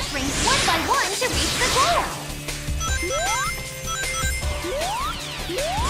dash rings one by one to reach the goal.